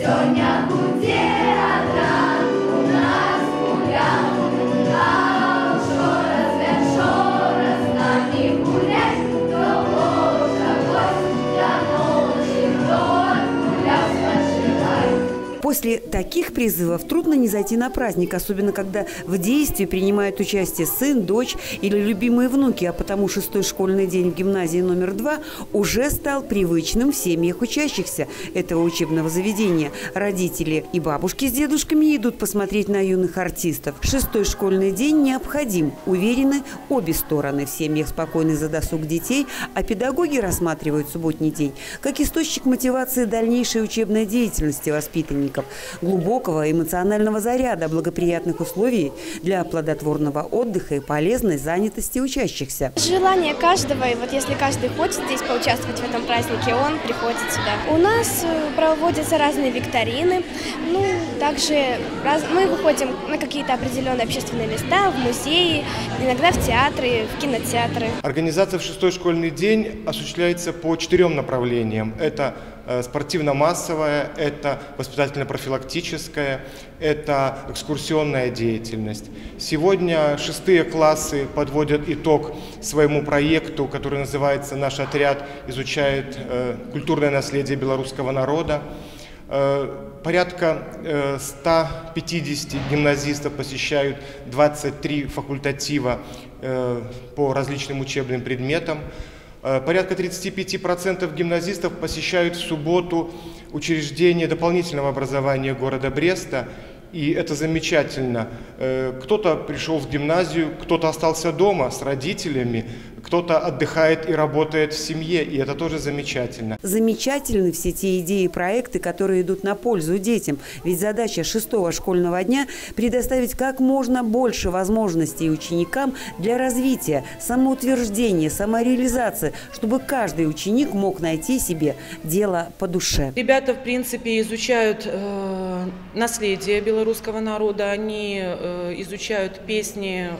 Сёння будзе адран, у нас гулял, гулял, шораз, вяз, шораз, нам не гулять, кто ложа гость, до ночи, кто гулял, спочивай. После таких призывов трудно не зайти на праздник, особенно когда в действии принимают участие сын, дочь или любимые внуки, а потому шестой школьный день в гимназии №2 уже стал привычным в семьях учащихся этого учебного заведения. Родители и бабушки с дедушками идут посмотреть на юных артистов. Шестой школьный день необходим, уверены обе стороны. В семьях спокойный за досуг детей, а педагоги рассматривают субботний день как источник мотивации дальнейшей учебной деятельности воспитанников, глубокого эмоционального заряда, благоприятных условий для плодотворного отдыха и полезной занятости учащихся. Желание каждого, и вот если каждый хочет здесь поучаствовать в этом празднике, он приходит сюда. У нас проводятся разные викторины, ну, также мы выходим на какие-то определенные общественные места, в музеи, иногда в театры, в кинотеатры. Организация в шестой школьный день осуществляется по 4 направлениям. Это спортивно-массовая, это воспитательно-профилактическая, это экскурсионная деятельность. Сегодня шестые классы подводят итог своему проекту, который называется «Наш отряд изучает культурное наследие белорусского народа». Порядка 150 гимназистов посещают 23 факультатива по различным учебным предметам. Порядка 35% гимназистов посещают в субботу учреждения дополнительного образования города Бреста, и это замечательно. Кто-то пришел в гимназию, кто-то остался дома с родителями, кто-то отдыхает и работает в семье, и это тоже замечательно. Замечательны все те идеи и проекты, которые идут на пользу детям. Ведь задача шестого школьного дня – предоставить как можно больше возможностей ученикам для развития, самоутверждения, самореализации, чтобы каждый ученик мог найти себе дело по душе. Ребята, в принципе, изучают наследие белорусского народа, они изучают песни,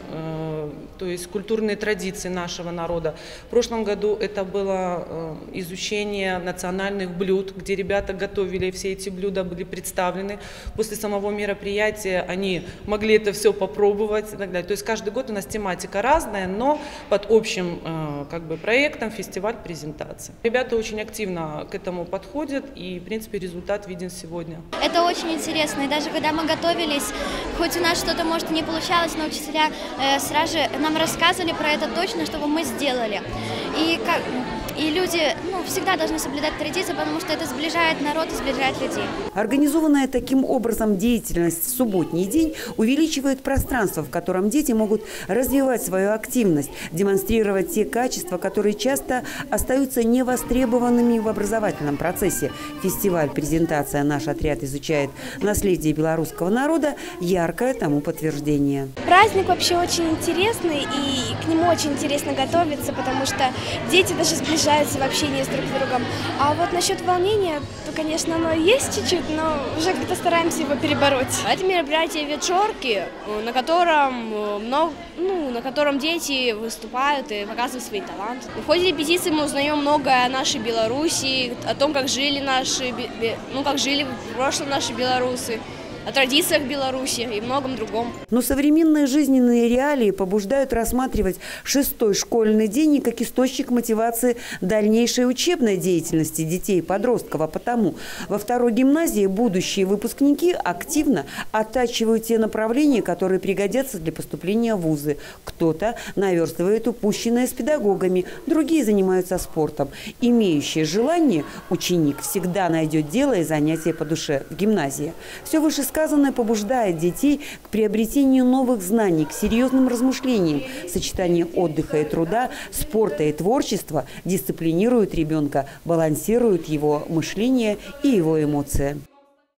то есть культурные традиции нашего народа. В прошлом году это было изучение национальных блюд, где ребята готовили, все эти блюда были представлены. После самого мероприятия они могли это все попробовать и так далее. То есть каждый год у нас тематика разная, но под общим как бы проектом фестиваль презентации. Ребята очень активно к этому подходят, и в принципе результат виден сегодня. Это очень интересно, и даже когда мы готовились, хоть у нас что-то может и не получалось, но учителя сразу же нам рассказывали про это точно, чтобы мы сделали. И люди всегда должны соблюдать традиции, потому что это сближает народ и сближает людей. Организованная таким образом деятельность в субботний день увеличивает пространство, в котором дети могут развивать свою активность, демонстрировать те качества, которые часто остаются невостребованными в образовательном процессе. Фестиваль «Презентация. Наш отряд изучает наследие белорусского народа» – яркое тому подтверждение. Праздник вообще очень интересный, и к нему очень интересно готовиться, потому что дети даже сближаются в общении с друг с другом. А вот насчет волнения, то, конечно, оно есть чуть-чуть, но уже как-то стараемся его перебороть. Это мероприятие вечерки, на котором дети выступают и показывают свои таланты. В ходе репетиции мы узнаем многое о нашей Беларуси, о том, как жили в прошлом наши белорусы, о традициях Беларуси и многом другом. Но современные жизненные реалии побуждают рассматривать шестой школьный день и как источник мотивации дальнейшей учебной деятельности детей и подростков. А потому во второй гимназии будущие выпускники активно оттачивают те направления, которые пригодятся для поступления в вузы. Кто-то наверстывает упущенное с педагогами, другие занимаются спортом. Имеющие желание, ученик всегда найдет дело и занятие по душе в гимназии. Все вышесказанное побуждает детей к приобретению новых знаний, к серьезным размышлениям. Сочетание отдыха и труда, спорта и творчества дисциплинирует ребенка, балансирует его мышление и его эмоции.